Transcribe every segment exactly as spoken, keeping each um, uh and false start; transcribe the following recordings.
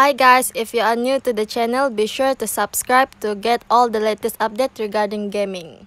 Hi guys, if you are new to the channel, be sure to subscribe to get all the latest updates regarding gaming.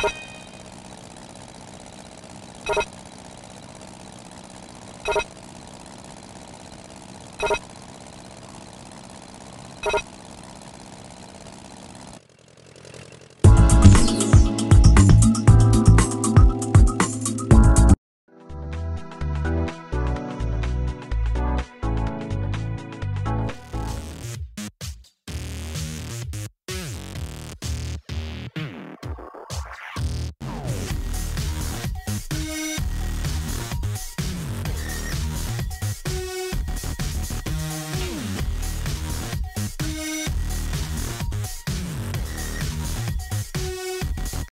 What?